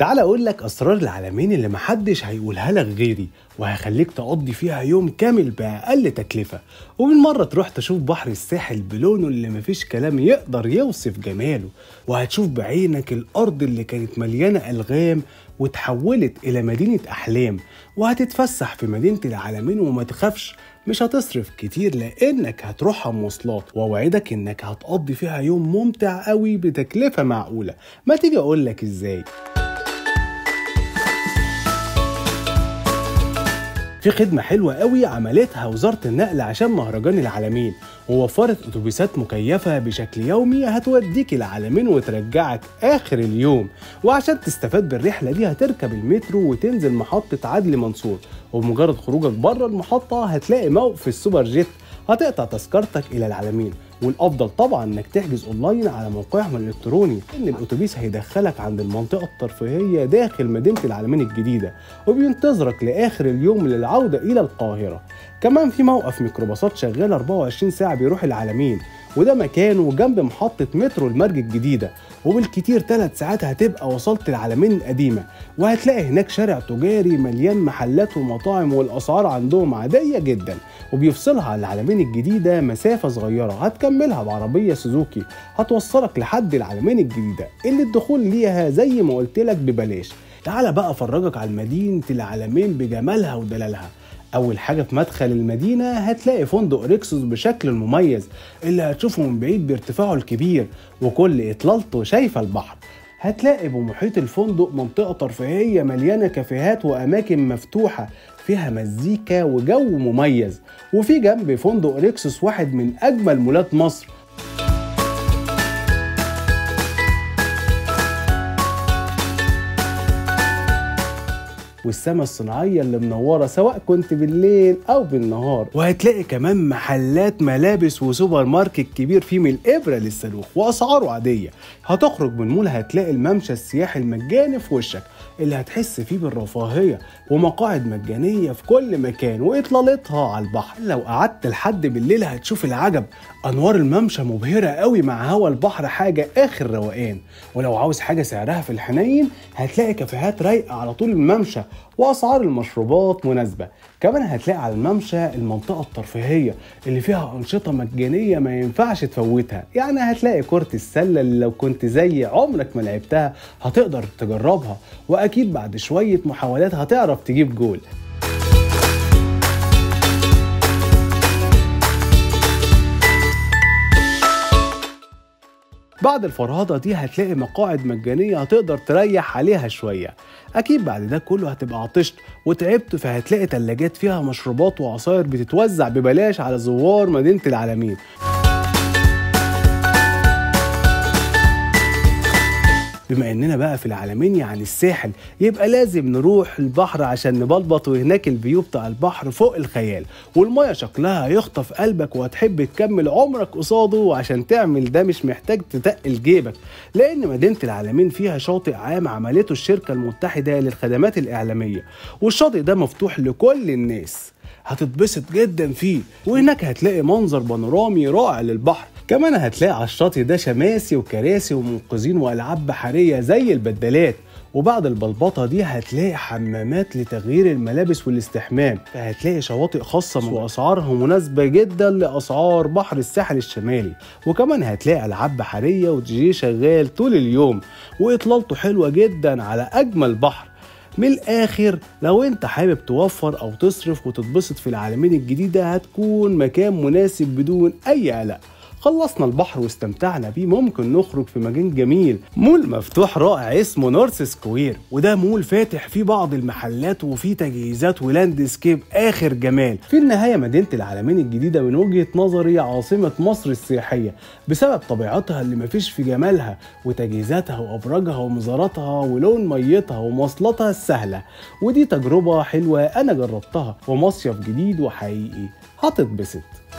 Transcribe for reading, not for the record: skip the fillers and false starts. تعال اقول لك اسرار العلمين اللي محدش هيقولها لك غيري، وهيخليك تقضي فيها يوم كامل باقل تكلفه، وبالمره تروح تشوف بحر الساحل بلونه اللي مفيش كلام يقدر يوصف جماله، وهتشوف بعينك الارض اللي كانت مليانه الغام وتحولت الى مدينه احلام، وهتتفسح في مدينه العلمين وما تخافش مش هتصرف كتير لانك هتروحها مواصلات، ووعدك انك هتقضي فيها يوم ممتع قوي بتكلفه معقوله. ما تيجي اقول لك ازاي. في خدمة حلوة قوي عملتها وزارة النقل عشان مهرجان العلمين، ووفرت اتوبيسات مكيفة بشكل يومي هتوديك العلمين وترجعك آخر اليوم. وعشان تستفاد بالرحلة دي هتركب المترو وتنزل محطة عدلي منصور، وبمجرد خروجك بره المحطة هتلاقي موقف السوبر جيت، هتقطع تذكرتك إلى العلمين. والأفضل طبعا إنك تحجز أونلاين على موقعهم الإلكتروني، إن الأتوبيس هيدخلك عند المنطقة الترفيهية داخل مدينة العلمين الجديدة، وبينتظرك لآخر اليوم للعودة إلى القاهرة. كمان في موقف ميكروباصات شغال 24 ساعة بيروح العلمين، وده مكانه جنب محطة مترو المرج الجديدة، وبالكتير 3 ساعات هتبقى وصلت العلمين القديمة. وهتلاقي هناك شارع تجاري مليان محلات ومطاعم، والأسعار عندهم عادية جدا، وبيفصلها على العلمين الجديدة مسافة صغيرة هتكملها بعربية سوزوكي هتوصلك لحد العلمين الجديدة اللي الدخول ليها زي ما قلتلك ببلاش. تعال بقى أفرجك على مدينة العلمين بجمالها ودلالها. أول حاجة في مدخل المدينة هتلاقي فندق أوريكسوس بشكل المميز اللي هتشوفه من بعيد بارتفاعه الكبير، وكل إطلالته شايفة البحر. هتلاقي بمحيط الفندق منطقة ترفيهية مليانة كافيهات وأماكن مفتوحة فيها مزيكا وجو مميز. وفي جنب فندق أوريكسوس واحد من أجمل مولات مصر، والسماء الصناعية اللي منورة سواء كنت بالليل أو بالنهار. وهتلاقي كمان محلات ملابس وسوبر ماركت كبير فيه من الإبرة للصاروخ وأسعاره عادية. هتخرج من مول هتلاقي الممشى السياحي المجاني في وشك اللي هتحس فيه بالرفاهية، ومقاعد مجانية في كل مكان وإطلالتها على البحر. لو قعدت لحد بالليل هتشوف العجب، أنوار الممشى مبهرة قوي مع هوا البحر، حاجة آخر روقان. ولو عاوز حاجة سعرها في الحنين هتلاقي كافيهات رايقة على طول الممشى، وأسعار المشروبات مناسبة. كمان هتلاقي على الممشى المنطقة الترفيهية اللي فيها أنشطة مجانية ما ينفعش تفوتها، يعني هتلاقي كرة السلة اللي لو كنت زي عمرك ما لعبتها هتقدر تجربها، وأكيد بعد شوية محاولات هتعرف تجيب جول. بعد الفرهضة دي هتلاقي مقاعد مجانية هتقدر تريح عليها شوية. أكيد بعد ده كله هتبقى عطشت وتعبت، فهتلاقي تلاجات فيها مشروبات وعصاير بتتوزع ببلاش على زوار مدينة العلمين. بما اننا بقى في العلمين يعني الساحل، يبقى لازم نروح البحر عشان نبلبط، وهناك الفيو بتاع البحر فوق الخيال، والميه شكلها هيخطف قلبك وهتحب تكمل عمرك قصاده. وعشان تعمل ده مش محتاج تتقل جيبك، لان مدينه العلمين فيها شاطئ عام عملته الشركه المتحده للخدمات الاعلاميه، والشاطئ ده مفتوح لكل الناس، هتتبسط جدا فيه. وهناك هتلاقي منظر بانورامي رائع للبحر. كمان هتلاقي على الشاطئ ده شماسي وكراسي ومنقذين والعاب بحريه زي البدلات. وبعد البلبطه دي هتلاقي حمامات لتغيير الملابس والاستحمام، فهتلاقي شواطئ خاصه واسعارها مناسبه جدا لاسعار بحر الساحل الشمالي. وكمان هتلاقي العاب بحريه وديجي شغال طول اليوم، واطلالته حلوه جدا على اجمل بحر. من الآخر لو أنت حابب توفر أو تصرف وتتبسط في العلمين الجديدة هتكون مكان مناسب بدون أي قلق. خلصنا البحر واستمتعنا بيه، ممكن نخرج في مكان جميل، مول مفتوح رائع اسمه نورث سكوير، وده مول فاتح فيه بعض المحلات وفيه تجهيزات ولاندسكيب آخر جمال. في النهاية مدينة العلمين الجديدة من وجهة نظري عاصمة مصر السياحية، بسبب طبيعتها اللي مفيش في جمالها، وتجهيزاتها وأبراجها ومزاراتها ولون ميتها ومواصلاتها السهلة. ودي تجربة حلوة أنا جربتها، ومصيف جديد وحقيقي هتتبسط.